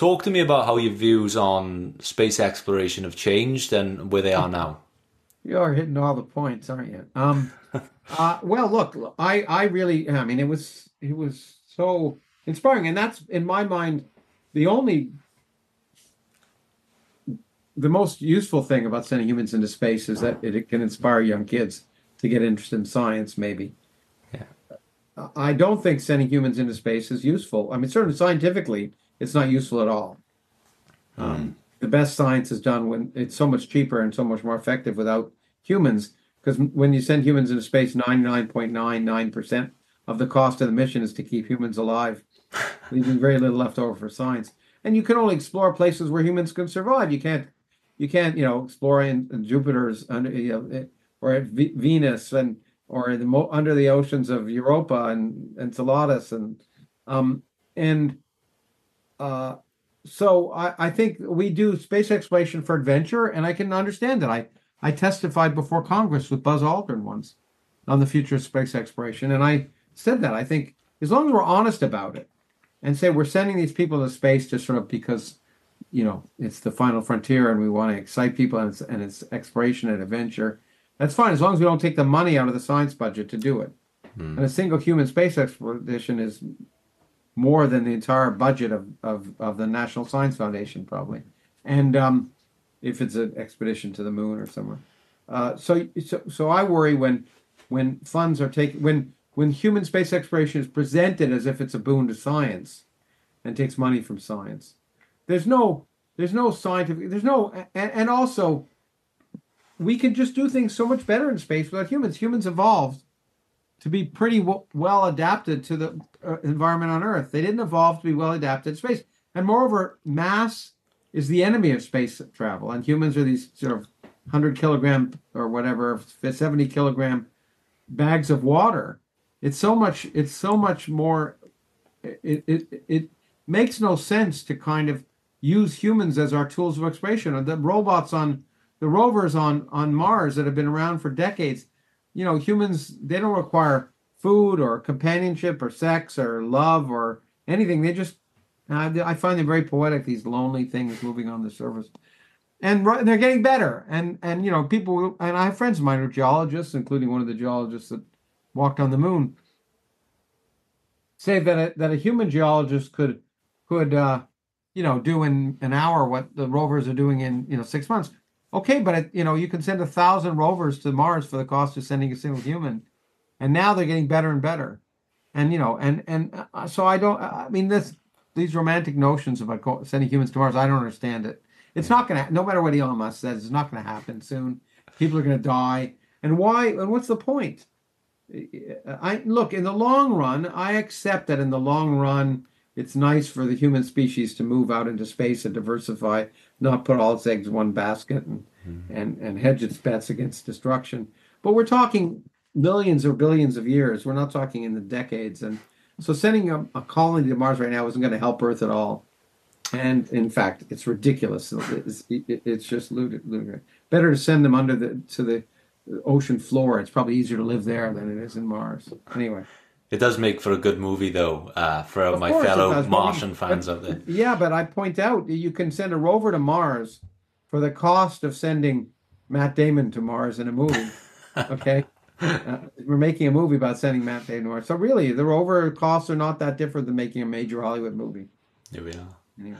Talk to me about how your views on space exploration have changed and where they are now. You are hitting all the points, aren't you? Well, look, I really, I mean, it was so inspiring. And that's, in my mind, the most useful thing about sending humans into space is that it can inspire young kids to get interested in science, maybe. Yeah. I don't think sending humans into space is useful. I mean, certainly scientifically, it's not useful at all. The best science is done when it's so much cheaper and so much more effective without humans, because when you send humans into space, 99.99% of the cost of the mission is to keep humans alive, leaving very little left over for science. And you can only explore places where humans can survive. You can't, you know, explore in Jupiter's, or at Venus, and or in the, under the oceans of Europa and Enceladus, so I think we do space exploration for adventure, and I can understand that. I testified before Congress with Buzz Aldrin once on the future of space exploration, and I said that I think as long as we're honest about it and say we're sending these people to space just sort of because, you know, it's the final frontier and we want to excite people and it's exploration and adventure, that's fine, as long as we don't take the money out of the science budget to do it. And a single human space expedition is more than the entire budget of the National Science Foundation, probably. And if it's an expedition to the moon or somewhere. So I worry when funds are taken, when human space exploration is presented as if it's a boon to science and takes money from science. And also we can just do things so much better in space without humans. Humans evolved to be pretty well adapted to the environment on Earth. They didn't evolve to be well adapted to space. And moreover, mass is the enemy of space travel. And humans are these sort of 100-kilogram or whatever, 70-kilogram bags of water. It makes no sense to kind of use humans as our tools of exploration. Or the robots on, the rovers on Mars that have been around for decades, you know, humans, they don't require food or companionship or sex or love or anything. They just, I find them very poetic, these lonely things moving on the surface. And they're getting better. And you know, people, and I have friends of mine who are geologists, including one of the geologists that walked on the moon, say that a human geologist could you know, do in an hour what the rovers are doing in, you know, 6 months. Okay, but, you know, you can send 1,000 rovers to Mars for the cost of sending a single human. And now they're getting better and better. And, you know, and so I don't, I mean, these romantic notions about sending humans to Mars, I don't understand it. It's not going to, no matter what Elon Musk says, it's not going to happen soon. People are going to die. And why, and what's the point? Look, in the long run, I accept that in the long run, it's nice for the human species to move out into space and diversify, not put all its eggs in one basket and hedge its bets against destruction. But we're talking millions or billions of years. We're not talking in the decades. And so sending a colony to Mars right now isn't going to help Earth at all. And in fact, it's ridiculous. It's just ludicrous. Better to send them to the ocean floor. It's probably easier to live there than it is in Mars. Anyway. It does make for a good movie, though, for my fellow Martian fans out there. Yeah, but I point out you can send a rover to Mars for the cost of sending Matt Damon to Mars in a movie. Okay, we're making a movie about sending Matt Damon to Mars, so really the rover costs are not that different than making a major Hollywood movie. Here we are. Anyway.